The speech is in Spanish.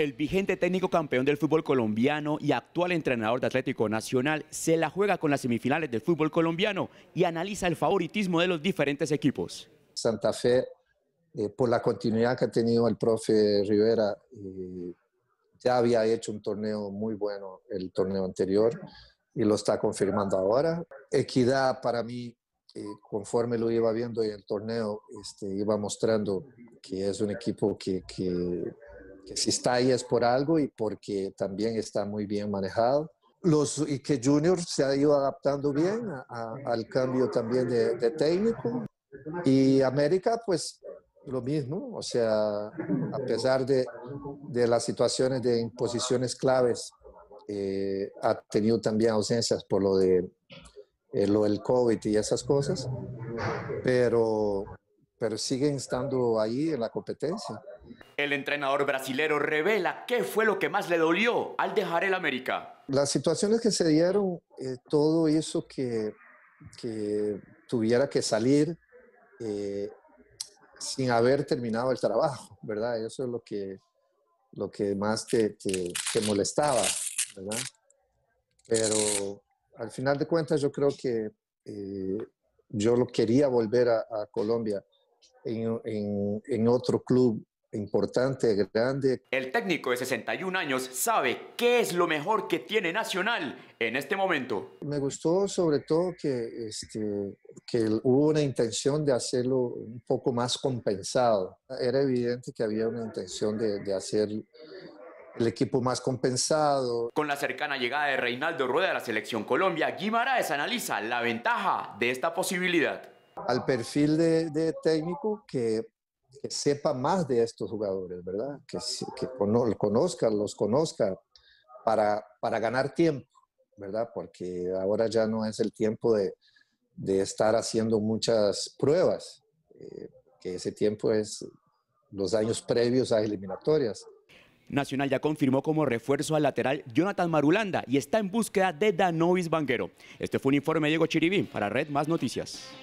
El vigente técnico campeón del fútbol colombiano y actual entrenador de Atlético Nacional se la juega con las semifinales del fútbol colombiano y analiza el favoritismo de los diferentes equipos. Santa Fe, por la continuidad que ha tenido el profe Rivera, ya había hecho un torneo muy bueno el torneo anterior y lo está confirmando ahora. Equidad, para mí, conforme lo iba viendo en el torneo, iba mostrando que es un equipo que si está ahí es por algo y porque también está muy bien manejado. Y que Junior se ha ido adaptando bien al cambio también de técnico. Y América, pues lo mismo, o sea, a pesar de las situaciones de imposiciones claves, ha tenido también ausencias por lo del COVID y esas cosas, pero siguen estando ahí en la competencia. El entrenador brasilero revela qué fue lo que más le dolió al dejar el América. Las situaciones que se dieron, todo eso que tuviera que salir sin haber terminado el trabajo, ¿verdad? Eso es lo que más te molestaba, ¿verdad? Pero al final de cuentas yo creo que yo lo quería volver a Colombia en otro club importante, grande. El técnico de 61 años sabe qué es lo mejor que tiene Nacional en este momento. Me gustó sobre todo que hubo una intención de hacerlo un poco más compensado. Era evidente que había una intención de hacer el equipo más compensado. Con la cercana llegada de Reinaldo Rueda a la Selección Colombia, Guimarães analiza la ventaja de esta posibilidad. Al perfil de técnico que sepa más de estos jugadores, ¿verdad? Que los conozca para ganar tiempo, ¿verdad? Porque ahora ya no es el tiempo de estar haciendo muchas pruebas, que ese tiempo es los años previos a eliminatorias. Nacional ya confirmó como refuerzo al lateral Jonathan Marulanda y está en búsqueda de Danovis Banguero. Este fue un informe de Diego Chiribín para Red Más Noticias.